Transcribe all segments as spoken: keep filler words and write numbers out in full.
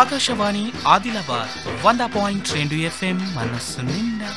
ఆకాశవాణి ఆదిలాబాద్ వంద పాయింట్ రెండు ఎఫ్ఎం మనసు నిండా.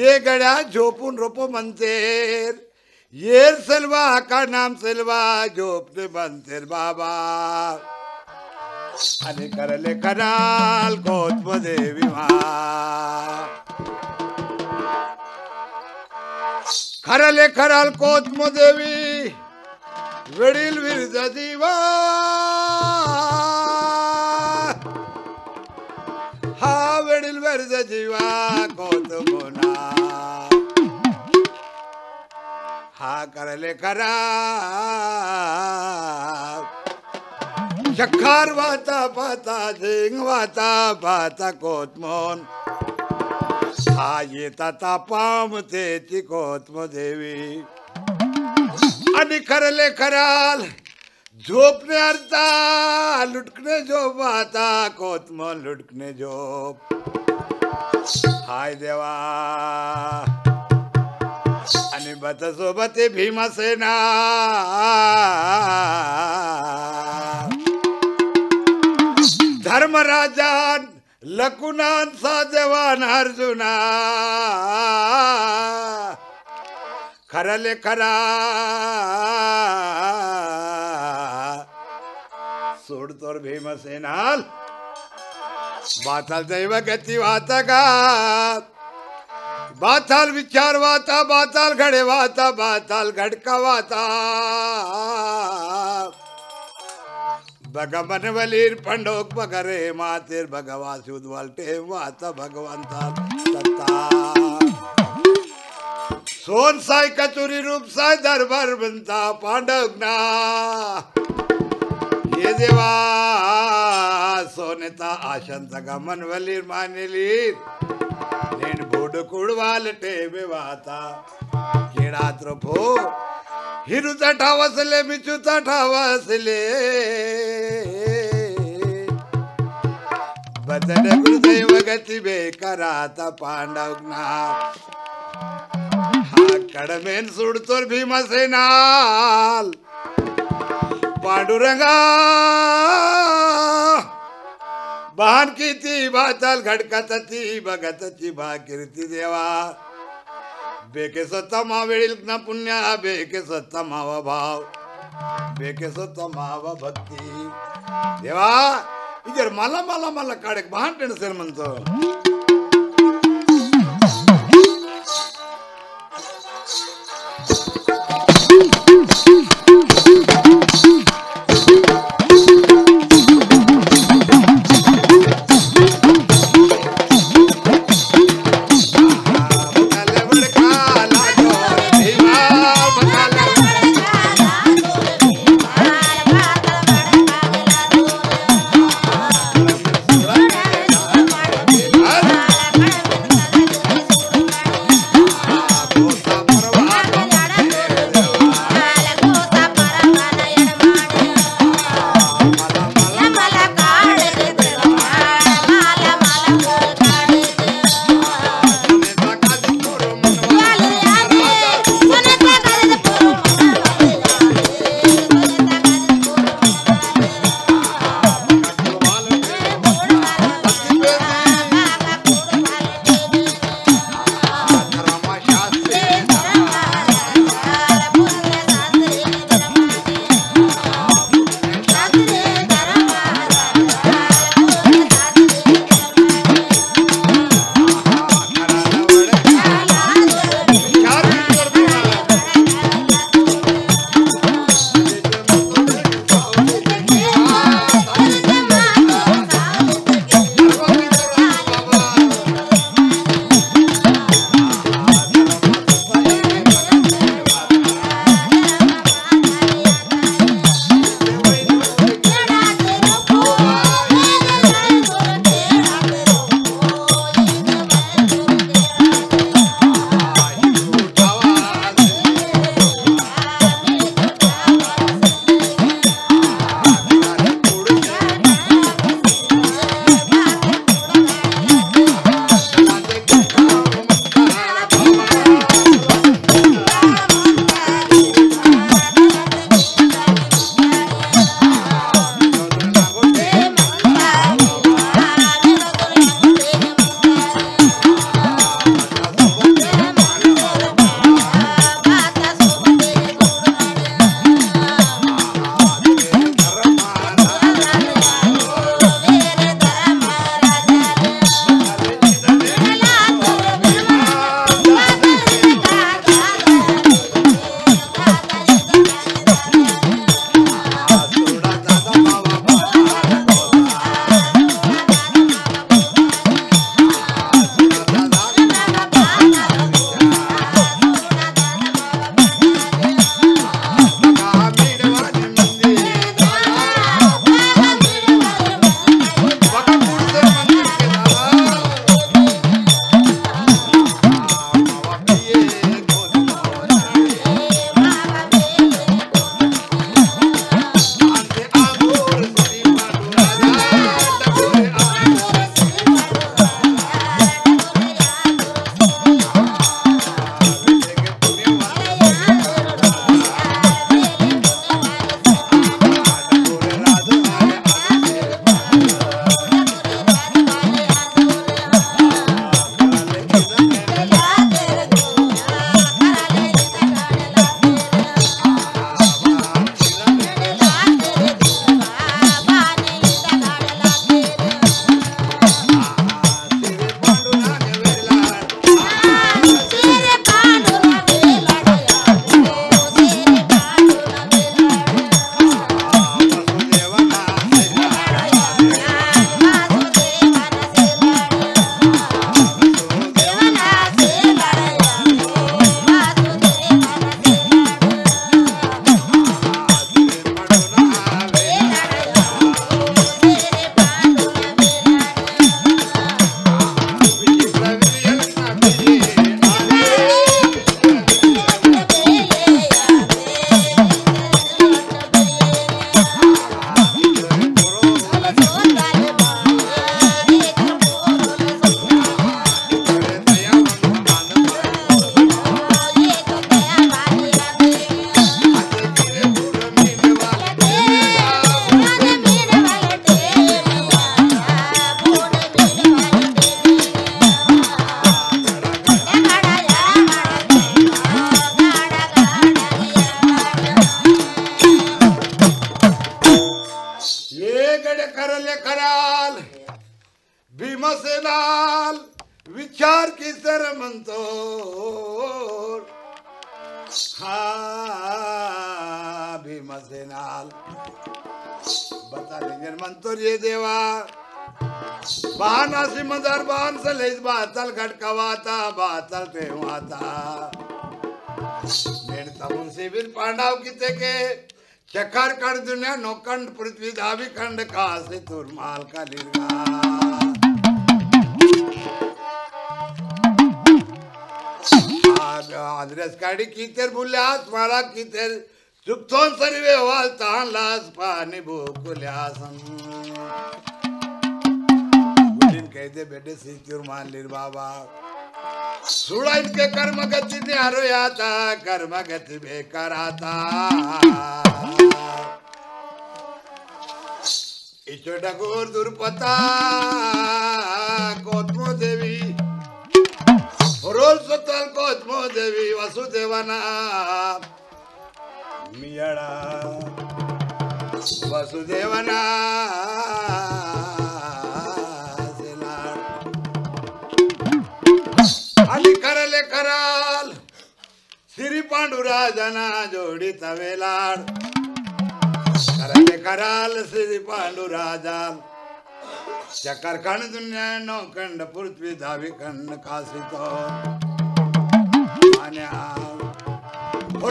ये गड़ा झोपून रोपो मंतेर ये सलवा का नाम सलवा झोपने मंतेर बाबा अरे करले कनाल गौतम देवी माँ खरले खराल गौतम देवी वडील विरजा जीवा हाँ वडील विरजा जीवा गौतम हा करले करा शखार वाता पाता झिंग वाता पाता कोतमोन हा ये ताता पाम ते ती कोतम देवी आणि करले कराल झोपने अर्ता लुटकने झोप वाता कोतमोन लुटकने झोप हाय देवा आणि बत सोबत भीमसेना धर्मराजान लकुनान साजेवान अर्जुना खरल खरा सोड तोर भीमसेनाल बाथाल दैव गति वाता का बाथाल विचार वाता बाथाल घड़े वाता बाथाल घड़का वाता भगवन वलीर पंडोक बगरे मातेर भगवा सुदवालटे वाता भगवंता सोन साई कचुरी रूप साई दरबार बनता पांडवना ये देवा सोनेता आशंत गमन वलीर मानेली लेन बोड कुड़वालटे बेवाता केड़ात्रो भो हिरुता ठावसले मिचुता ठावसले बदन गुरुदेव गति बेकराता पांडवना हाकडमेन सुडतोर भीमसेनाल पांडुरंगा बहन की ती बातल घडकत ती बगतची भाकीर्ती देवा बेके सत्तमा वेळील न पुण्या बेके सत्तमा वा भाव बेके सत्तमा वा भक्ती देवा इधर माला माला माला काढेक भान टेण सेल म्हणतो विचार की तरह मंतोर हाँ भी मजे नाल बता लेंगे मंतोर ये देवा बहाना सी मजार बहान से ले बातल घटकवाता बातल पे हुआता मेरे तबुन से भी पांडाव किते के चक्कर कर दुनिया नौकंड पृथ्वी धावी खंड का से तुरमाल का लिरगा आदरस काड़ी कीतर बुलास मारा कीतर सुक्तों सर्वे वाल तान लास पानी भूकुलासम बुलिन कह दे बेटे सीचुर मान लिर बाबा सुड़ा इनके कर्म गति ने हरो याता कर्म गति बेकार आता इचोटा कोर दुर्पता कोत्मो देवी रोल सतल कोत्मो देवी वसुदेवना मियाड़ा वसुदेवना सेलार अली करले कराल श्री पांडुराजना जोड़ी तवेलार करले कराल श्री पांडुराजान चक्कर खंड दुनिया नौ खंड पृथ्वी धावी खंड काशी तो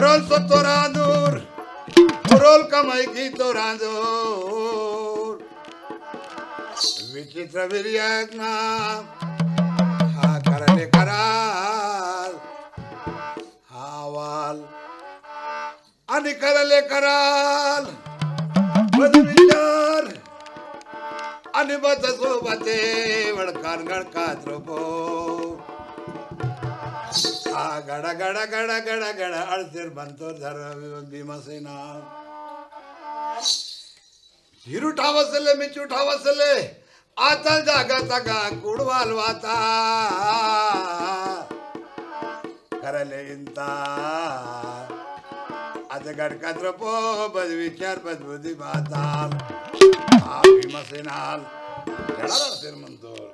रोल सो तो राधूर रोल कमाई की तो राधूर विचित्र विरियना हा करले कराल हावाल अनि करले कराल बदविचार अनिबत सोबते वड़कान गड़का त्रुपो आ गड़ा गड़ा गड़ा गड़ा गड़ा अर्थिर बंतोर धर्म बीमा सेना हिरुटा वसले मिचुटा वसले आतल जागा तगा कुड़वाल वाता करले इंता अजगर का त्रुपो बदविचार बदबुद्धि बाता आप बीमा सेनाल गड़ा अर्थिर मंतोर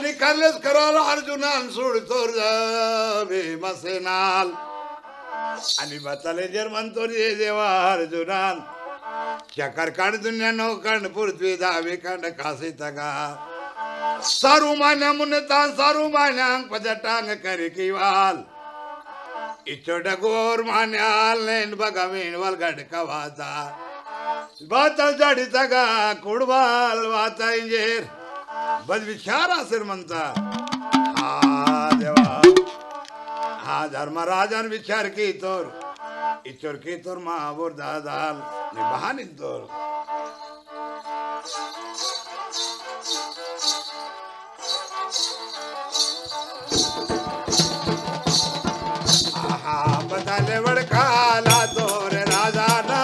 आणि करलेस करल अर्जुनान सोड तोर भीमसेनाल आणि बताले जर म्हणतो रे देवा अर्जुनान क्या करकाण दुनिया नो कर्ण पृथ्वी दावे कर्ण कासे तगा सारू मान्या मुन्नता सारू मान्यांग पदटांग करे किवाल इचोड गोर मान्याल नेन बगावीण वलगड कवाजा बातल जाडी तगा कुडवाल वाता इंजेर बस विचार आसर म्हणता हा देवा हा धर्मराजन विचार की तोर इचोर की तोर महाबोर दादाल निभानी तोर आहा बदले वडकाला तोर राजा ना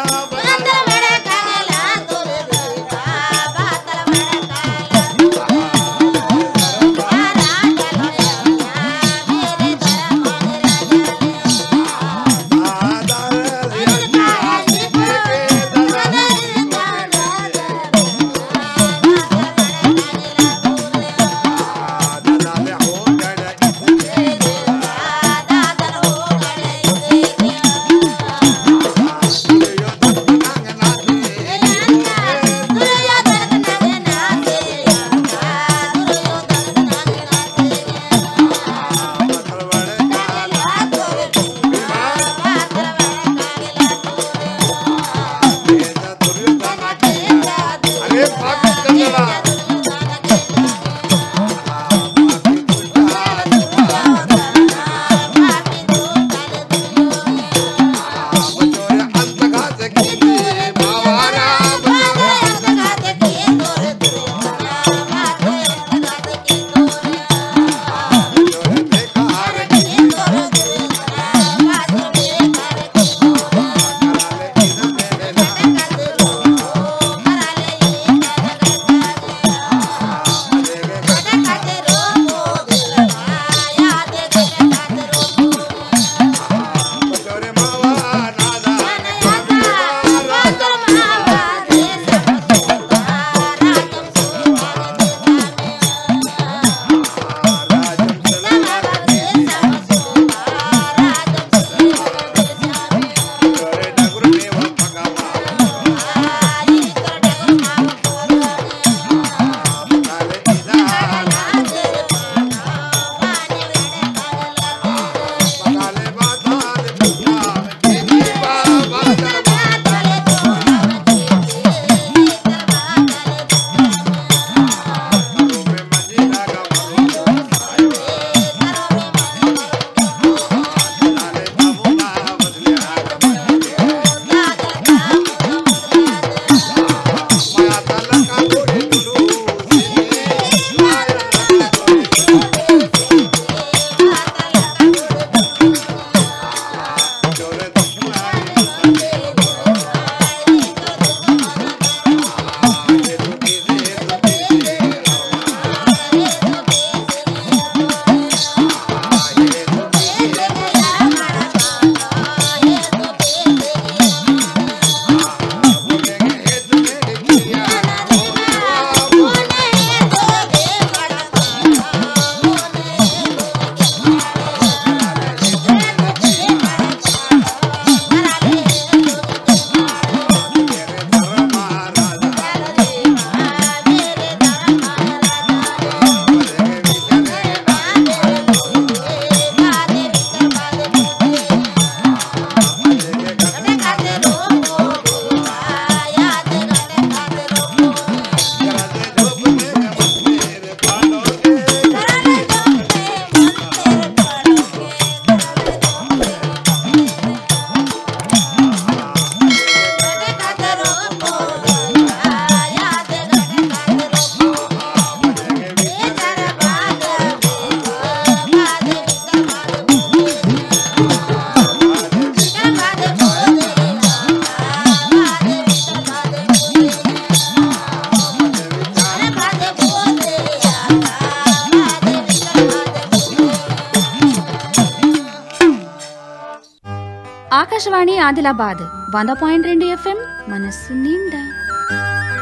आकाशवाणी आदिलाबाद, వంద పాయింట్ రెండు ఎఫ్ఎం మనసు నిండా।